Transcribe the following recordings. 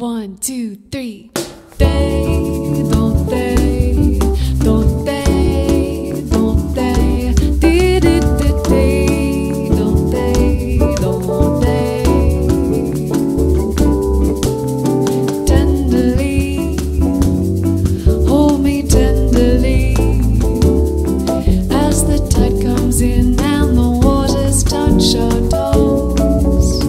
1, 2, 3. They don't they, don't they, don't they, did it, did they, don't they, don't they. Tenderly, hold me tenderly as the tide comes in and the waters touch our toes.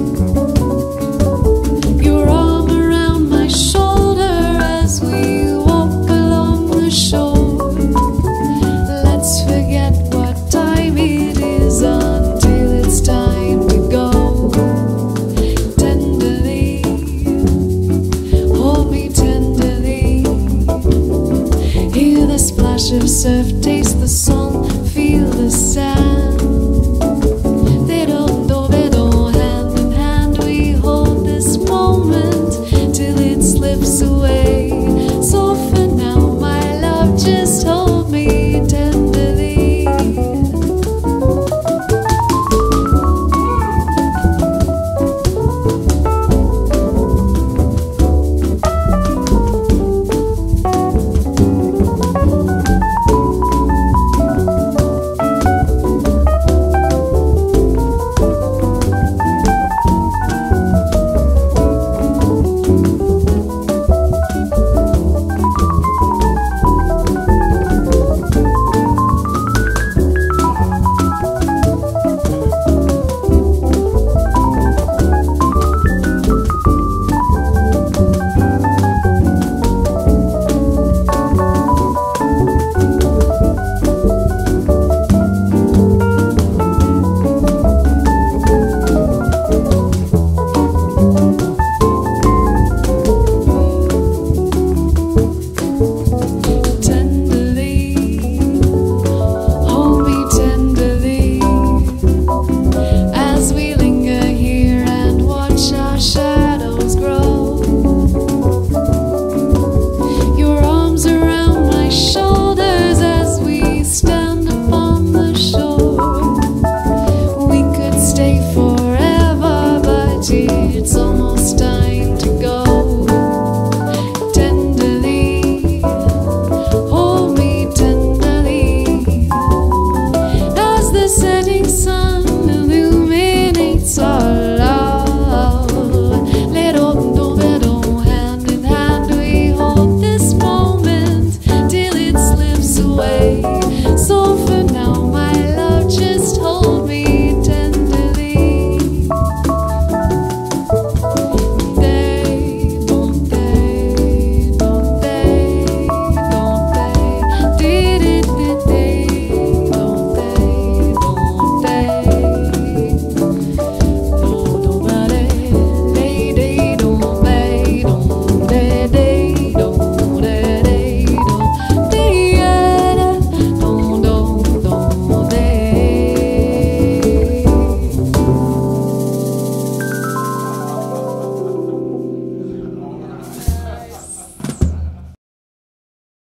Of surf, taste the salt, feel the sound.